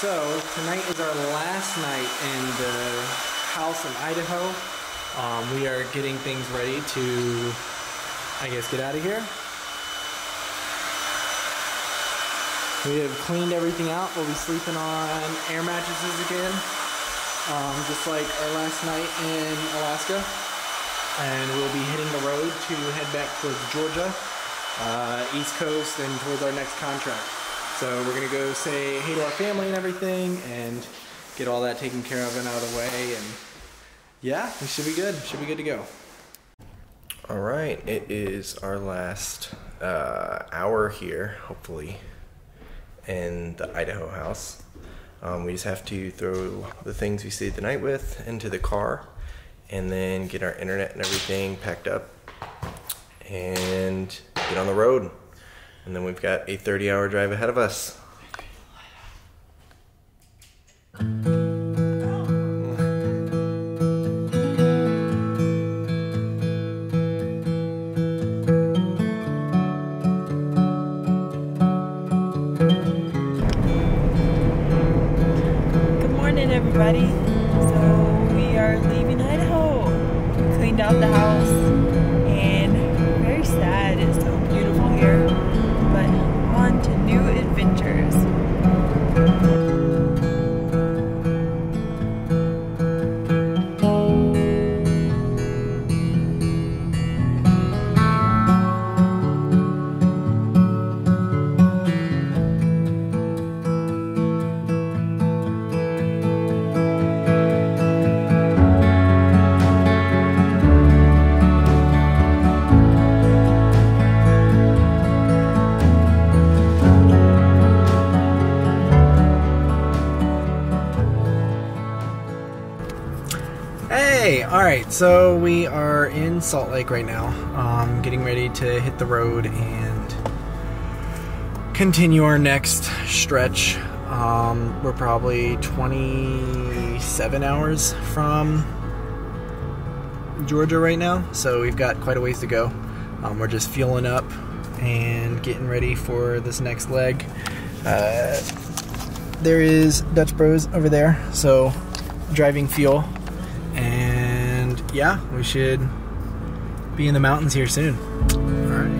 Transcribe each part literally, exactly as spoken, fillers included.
So tonight is our last night in the house in Idaho. Um, we are getting things ready to, I guess, get out of here. We have cleaned everything out. We'll be sleeping on air mattresses again, um, just like our last night in Alaska. And we'll be hitting the road to head back towards Georgia, uh, East Coast, and towards our next contract. So we're gonna go say hey to our family and everything, and get all that taken care of and out of the way, and yeah, we should be good. Should be good to go. All right, it is our last uh, hour here, hopefully, in the Idaho house. Um, we just have to throw the things we stayed the night with into the car, and then get our internet and everything packed up and get on the road. And then we've got a thirty hour drive ahead of us. Good morning, everybody. So we are leaving Idaho. Cleaned out the house and very sad. It's so beautiful here. But on to new adventures. Alright, so we are in Salt Lake right now, um, getting ready to hit the road and continue our next stretch. Um, we're probably twenty-seven hours from Georgia right now, so we've got quite a ways to go. Um, we're just fueling up and getting ready for this next leg. Uh, there is Dutch Bros over there, so driving fuel. Yeah, we should be in the mountains here soon. All right.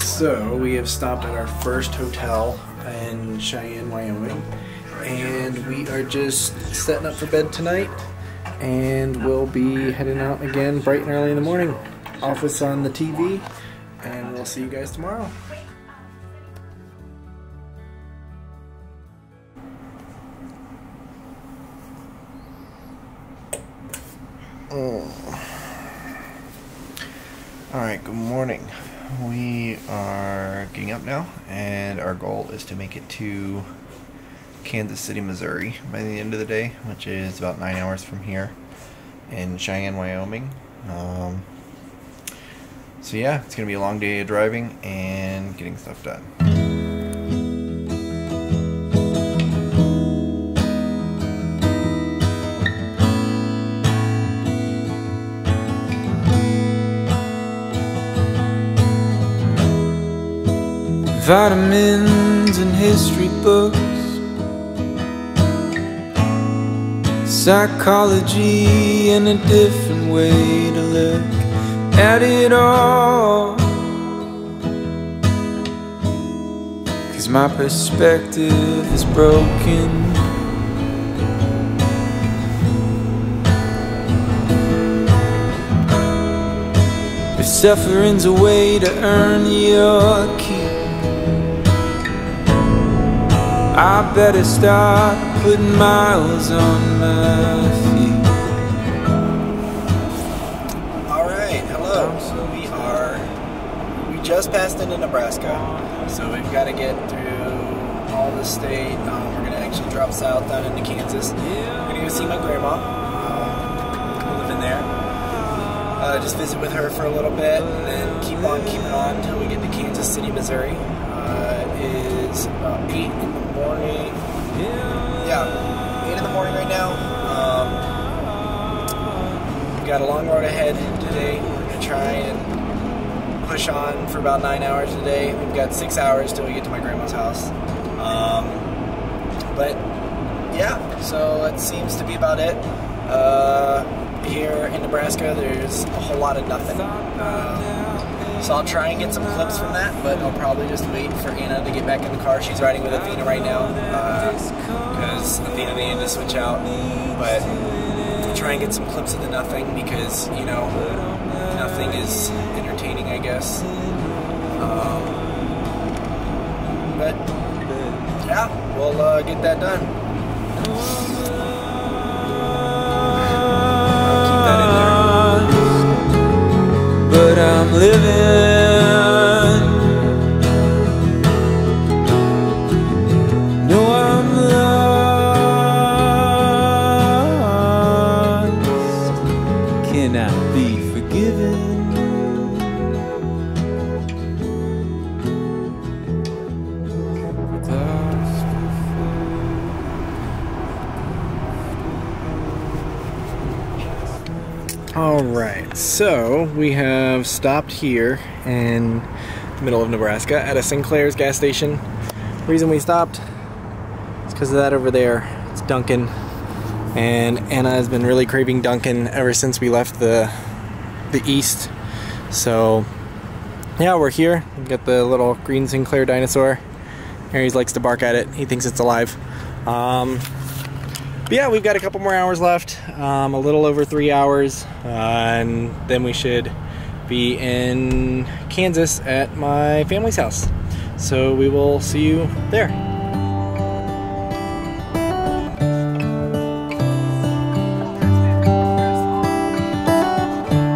So we have stopped at our first hotel in Cheyenne, Wyoming, and we are just setting up for bed tonight, and we'll be heading out again bright and early in the morning. Office on the T V, and we'll see you guys tomorrow. Oh. All right, good morning. We are getting up now, and our goal is to make it to Kansas City, Missouri by the end of the day, which is about nine hours from here in Cheyenne, Wyoming. Um, so yeah, it's going to be a long day of driving and getting stuff done. Vitamins and history books, psychology and a different way to look at it all, 'cause my perspective is broken. If suffering's a way to earn your keep, I better start putting miles on my feet. just passed into Nebraska, so we've got to get through all the state. Um, we're going to actually drop south down into Kansas. We're going to go see my grandma, uh, living there. Uh, just visit with her for a little bit, and then keep on keeping on until we get to Kansas City, Missouri. Uh, it is about eight in the morning. Yeah, eight in the morning right now. Um, we've got a long road ahead today. We're going to try and push on for about nine hours a day. We've got six hours till we get to my grandma's house. Um, but yeah, so that seems to be about it. Uh, here in Nebraska, there's a whole lot of nothing. Um, so I'll try and get some clips from that, but I'll probably just wait for Anna to get back in the car. She's riding with Athena right now, because uh, Athena needed to switch out. But I'll try and get some clips of the nothing, because, you know, nothing is entertaining, I guess. Um, but yeah, we'll uh, get that done. Keep that in there. But I'm living. No, I'm lost. Cannot be forgiven. Alright, so we have stopped here in the middle of Nebraska at a Sinclair's gas station. The reason we stopped is because of that over there. It's Dunkin', and Anna has been really craving Dunkin' ever since we left the the east. So yeah, we're here. We've got the little green Sinclair dinosaur. Aries likes to bark at it. He thinks it's alive. Um, But yeah, we've got a couple more hours left, um, a little over three hours, uh, and then we should be in Kansas at my family's house. So we will see you there.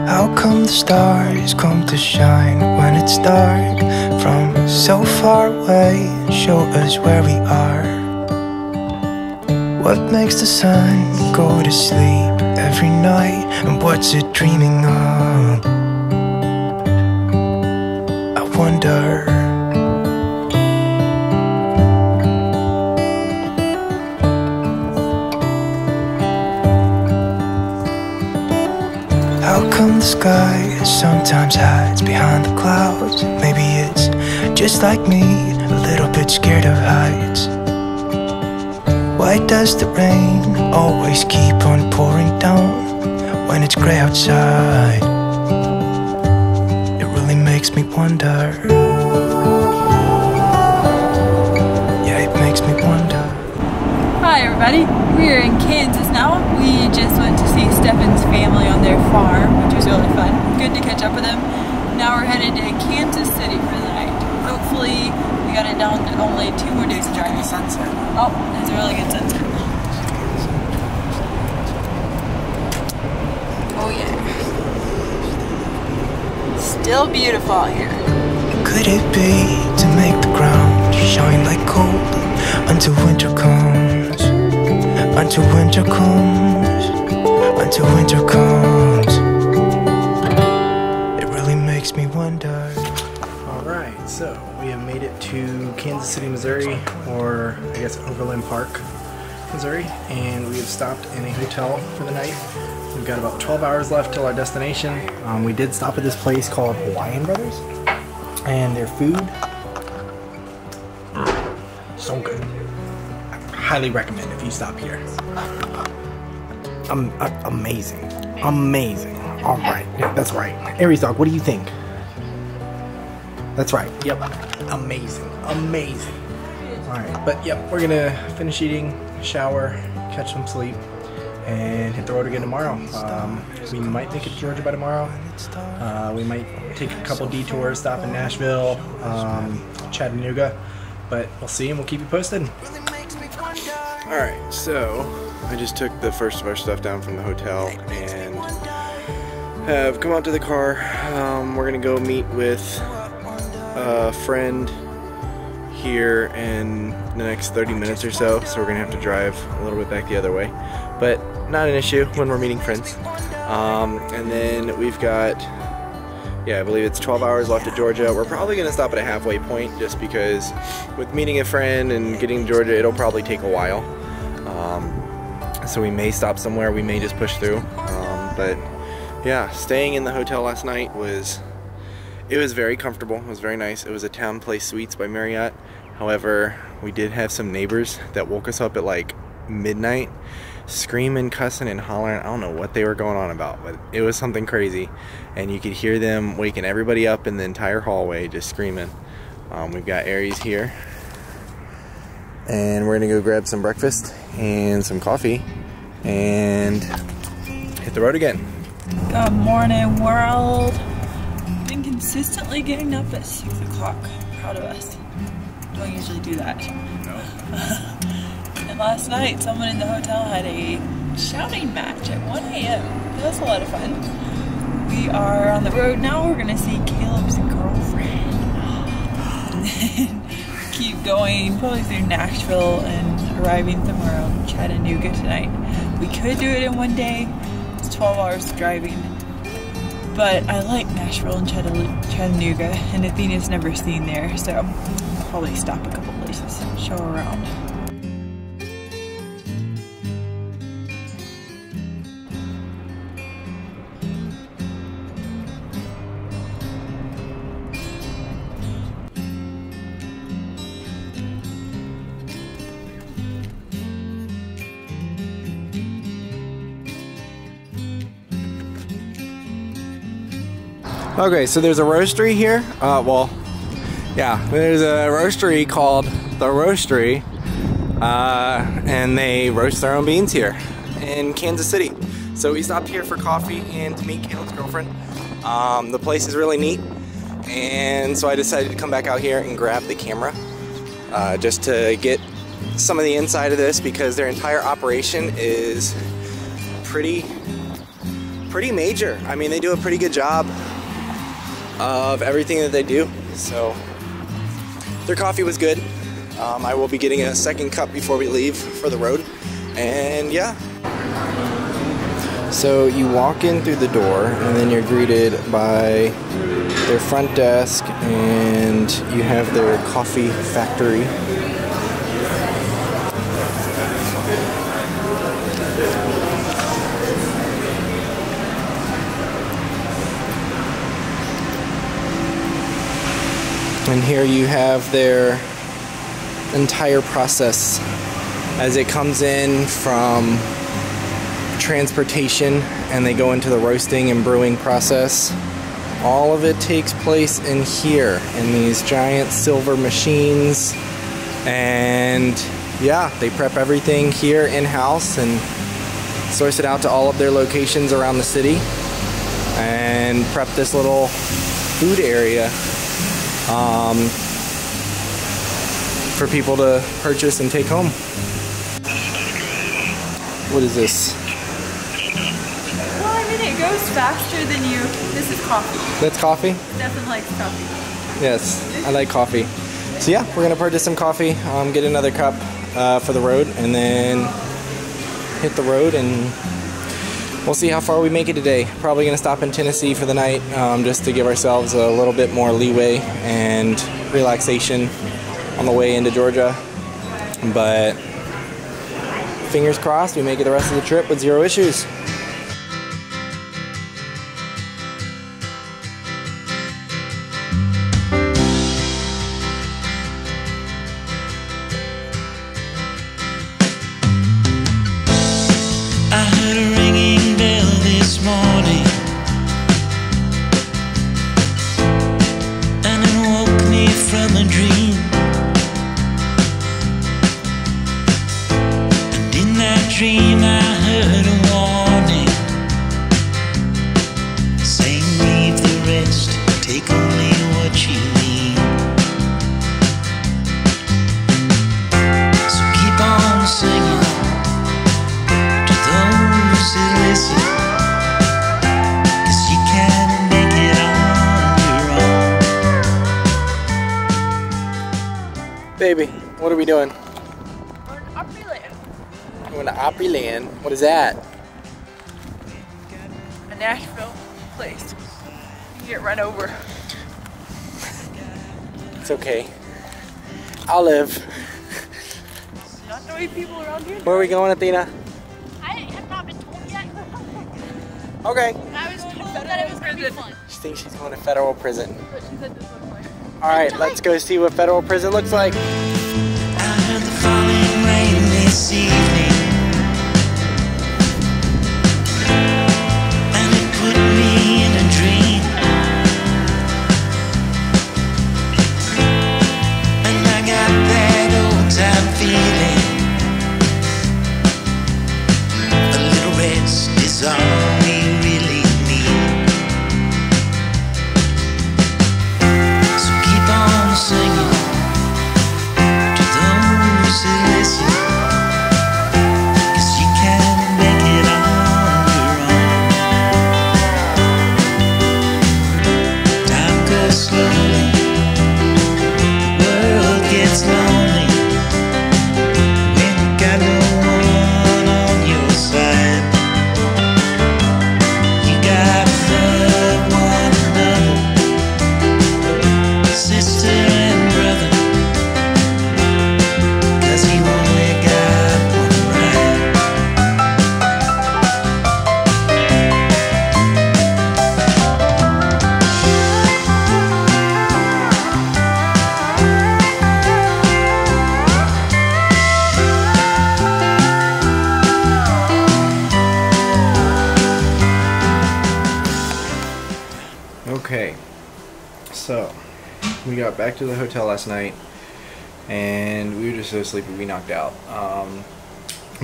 How come the stars come to shine when it's dark from so far away and show us where we are? What makes the sun go to sleep every night, and what's it dreaming of? I wonder. How come the sky sometimes hides behind the clouds? Maybe it's just like me, a little bit scared of heights. Why does the rain always keep on pouring down when it's grey outside? It really makes me wonder. Yeah, it makes me wonder. Hi everybody, we're in Kansas now. We just went to see Stefan's family on their farm, which was really fun. Good to catch up with them. Now we're headed to Kansas City for the night. Hopefully we got it down to only two more days of driving. The sunset. Oh, that's a really good sunset. Oh yeah. Still beautiful out here. Could it be to make the ground shine like gold until winter comes? Until winter comes. Until winter comes. It really makes me wonder. Alright, so we have made it to Kansas City, Missouri, or I guess Overland Park, Missouri, and we have stopped in a hotel for the night. We've got about twelve hours left till our destination. Um, we did stop at this place called Hawaiian Brothers, and their food, so good. I highly recommend if you stop here. Um, uh, amazing. Amazing. Alright, yeah, that's right. Aries dog, what do you think? That's right. Yep. Amazing. Amazing. All right. But yep, we're gonna finish eating, shower, catch some sleep, and hit the road again tomorrow. Um, we might make it to Georgia by tomorrow. Uh, we might take a couple detours, stop in Nashville, um, Chattanooga, but we'll see, and we'll keep you posted. All right. So I just took the first of our stuff down from the hotel and have come out to the car. Um, we're gonna go meet with a friend here in the next thirty minutes or so, so we're gonna have to drive a little bit back the other way, but not an issue when we're meeting friends. Um, and then we've got, yeah, I believe it's twelve hours left to Georgia. We're probably gonna stop at a halfway point just because with meeting a friend and getting to Georgia, it'll probably take a while. Um, so we may stop somewhere, we may just push through. Um, but yeah, staying in the hotel last night was, it was very comfortable, it was very nice. It was a TownePlace Suites by Marriott. However, we did have some neighbors that woke us up at like midnight, screaming, cussing, and hollering. I don't know what they were going on about, but it was something crazy. And you could hear them waking everybody up in the entire hallway, just screaming. Um, we've got Aries here. And we're gonna go grab some breakfast and some coffee and hit the road again. Good morning, world. Consistently getting up at six o'clock. Proud of us. Don't usually do that. No. And last night, someone in the hotel had a shouting match at one A M That was a lot of fun. We are on the road now. We're going to see Caleb's girlfriend. And then keep going, probably through Nashville and arriving somewhere around Chattanooga tonight. We could do it in one day. It's twelve hours driving. But I like Nashville and Chattanooga, and Athena's never seen there, so I'll probably stop a couple places and show her around. Okay, so there's a roastery here. Uh, well, yeah, there's a roastery called The Roastery, uh, and they roast their own beans here in Kansas City. So we stopped here for coffee and to meet Caleb's girlfriend. Um, the place is really neat, and so I decided to come back out here and grab the camera uh, just to get some of the inside of this, because their entire operation is pretty, pretty major. I mean, they do a pretty good job of everything that they do. So their coffee was good. Um, I will be getting a second cup before we leave for the road. And yeah. So you walk in through the door and then you're greeted by their front desk, and you have their coffee factory. And here you have their entire process as it comes in from transportation and they go into the roasting and brewing process. All of it takes place in here in these giant silver machines. And yeah, they prep everything here in-house and source it out to all of their locations around the city and prep this little food area Um, for people to purchase and take home. What is this? Well, I mean, it goes faster than you. This is coffee. That's coffee? Definitely likes coffee. Yes, I like coffee. So yeah, we're gonna purchase some coffee, um, get another cup uh, for the road, and then hit the road, and we'll see how far we make it today. Probably gonna stop in Tennessee for the night, um, just to give ourselves a little bit more leeway and relaxation on the way into Georgia. But fingers crossed we make it the rest of the trip with zero issues. baby, what are we doing? We're in Opryland. We're in Opryland. What is that? A Nashville place. You get run over. It's okay. I'll live. Not the way people around here. Where are we going, Athena? I have not been told yet. Okay. I was told that it was going to be fun. She thinks she's going to federal prison. But she said this looks like. All right, let's go see what federal prison looks like. I heard the falling rain this evening, and it put me in a dream, and I got that old time feeling. A little rest is all we really need. Singing to those who listen, 'cause you can't make it on your own. Time goes slowly, the world gets lonely when you got no one on your side. You gotta love one another, sister. Okay, so we got back to the hotel last night and we were just so sleepy we knocked out. Um,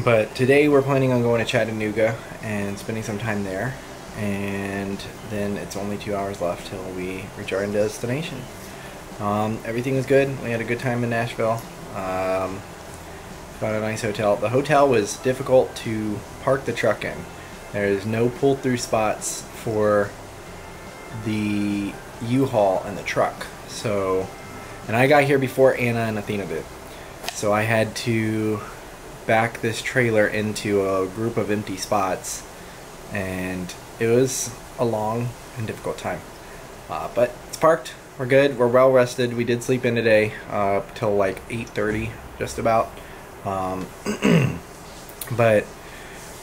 but today we're planning on going to Chattanooga and spending some time there, and then it's only two hours left till we reach our destination. Um, everything was good. We had a good time in Nashville. Um, found a nice hotel. The hotel was difficult to park the truck in. There's no pull-through spots for the U-Haul and the truck. So, and I got here before Anna and Athena did, so I had to back this trailer into a group of empty spots, and it was a long and difficult time, uh, but it's parked. We're good. We're well rested. We did sleep in today uh, up till like eight thirty just about, um, but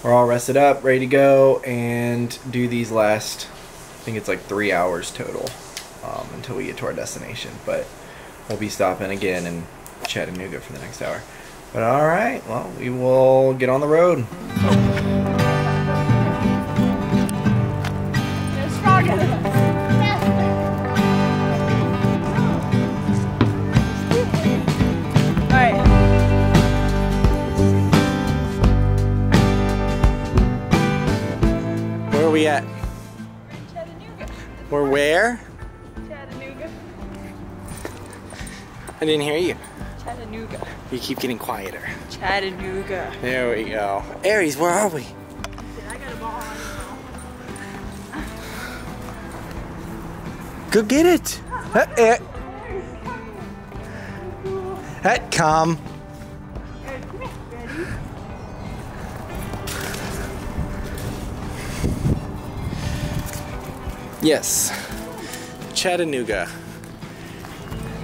we're all rested up, ready to go and do these last, I think it's like three hours total um, until we get to our destination, but we'll be stopping again in Chattanooga for the next hour. But all right, well, we will get on the road. All right. Where are we at? We're where? Chattanooga. I didn't hear you. Chattanooga. You keep getting quieter. Chattanooga. There we go. Aries, where are we? I got a ball on it. Go get it. That calm. Yes, Chattanooga,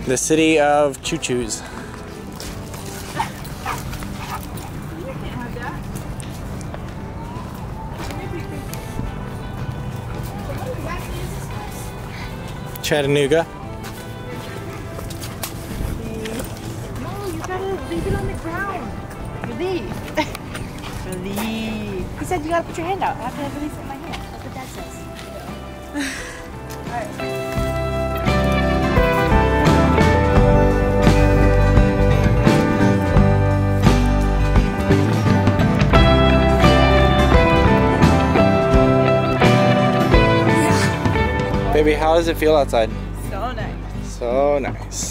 the city of choo-choos. Chattanooga. No, you gotta leave it on the ground. Release. Release. He said you gotta put your hand out. I have to release it in my hand. That's what that says. All right. Baby, how does it feel outside? So nice. So nice.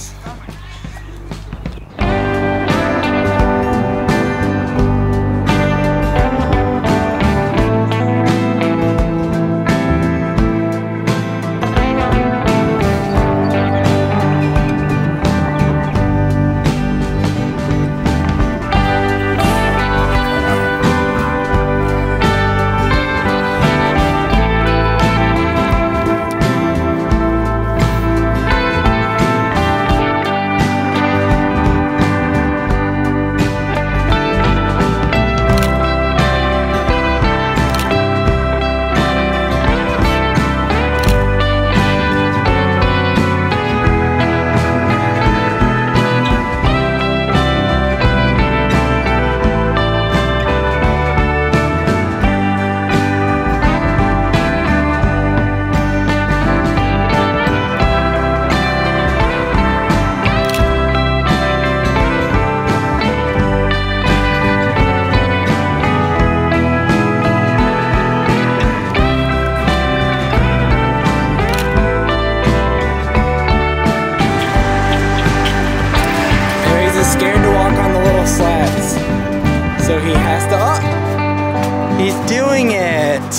doing it.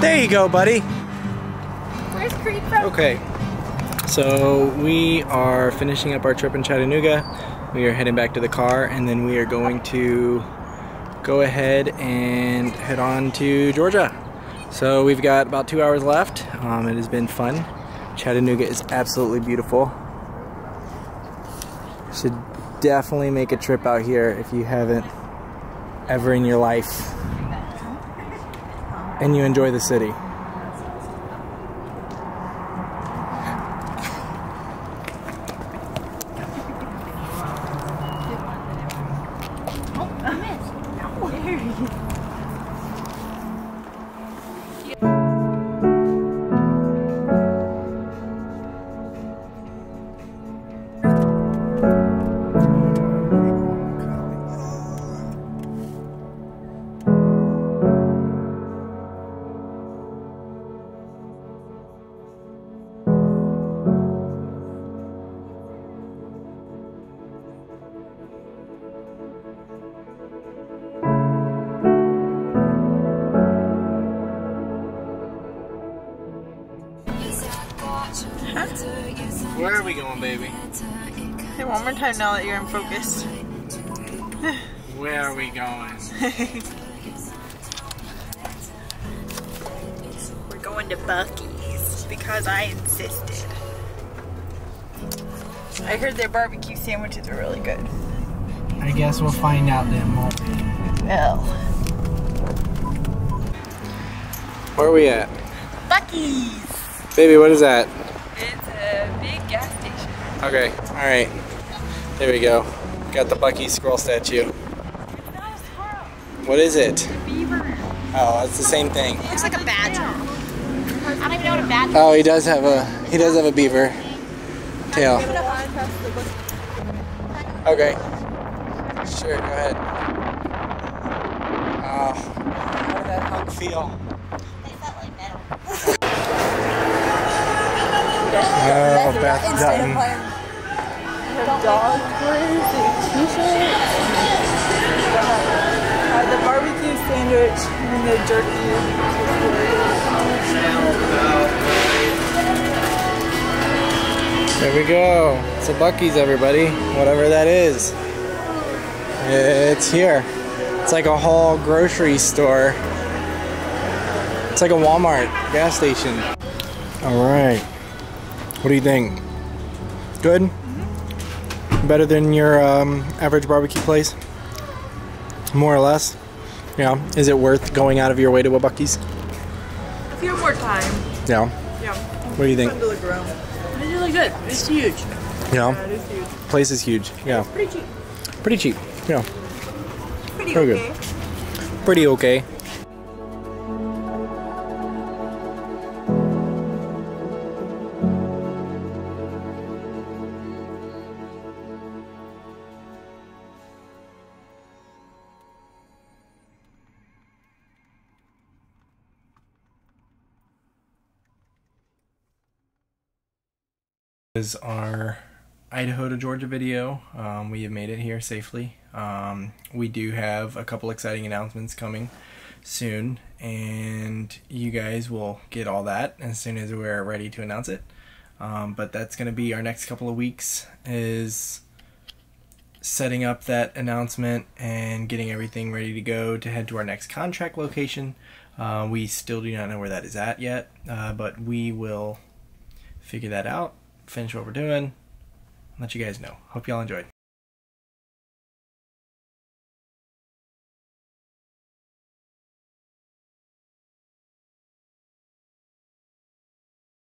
There you go, buddy. Where's Creep from? Okay. So we are finishing up our trip in Chattanooga. We are heading back to the car, and then we are going to go ahead and head on to Georgia. So we've got about two hours left. Um, it has been fun. Chattanooga is absolutely beautiful. You should definitely make a trip out here if you haven't ever in your life. And you enjoy the city. Huh? Where are we going, baby? Say one more time now that you're in focus. Where are we going? We're going to Buc-ee's because I insisted. I heard their barbecue sandwiches are really good. I guess we'll find out then, won't we? Well. Where are we at? Buc-ee's! Baby, what is that? It's a big gas station. Okay, alright. There we go. Got the Buc-ee's squirrel statue. It's not a squirrel. What is it? It's a beaver. Oh, it's the same thing. It looks like a badger. I don't even know what a badger is. Oh, he does have a he does have a beaver tail. Okay. Sure, go ahead. Oh, how did that hug feel? They felt like metal. Oh, Beth Dutton. Her dog plays the t-shirt. Uh, the barbecue sandwich and the jerky. There we go. It's a Buc-ee's, everybody. Whatever that is. It's here. It's like a whole grocery store. It's like a Walmart gas station. All right. What do you think? Good? Mm-hmm. Better than your um, average barbecue place? More or less? Yeah. Is it worth going out of your way to a Buc-ee's? If you have more time. Yeah. Yeah. What do you think? It's fun to look around. It's really good. It's huge. Yeah. Yeah, it is huge. Place is huge. Yeah. It's pretty cheap. Pretty cheap. Yeah. Pretty Very okay. Good. Pretty okay. Is our Idaho to Georgia video. Um, we have made it here safely. Um, we do have a couple exciting announcements coming soon, and you guys will get all that as soon as we're ready to announce it. Um, but that's going to be our next couple of weeks, is setting up that announcement and getting everything ready to go to head to our next contract location. Uh, we still do not know where that is at yet, uh, but we will figure that out. Finish what we're doing and let you guys know. Hope y'all enjoyed.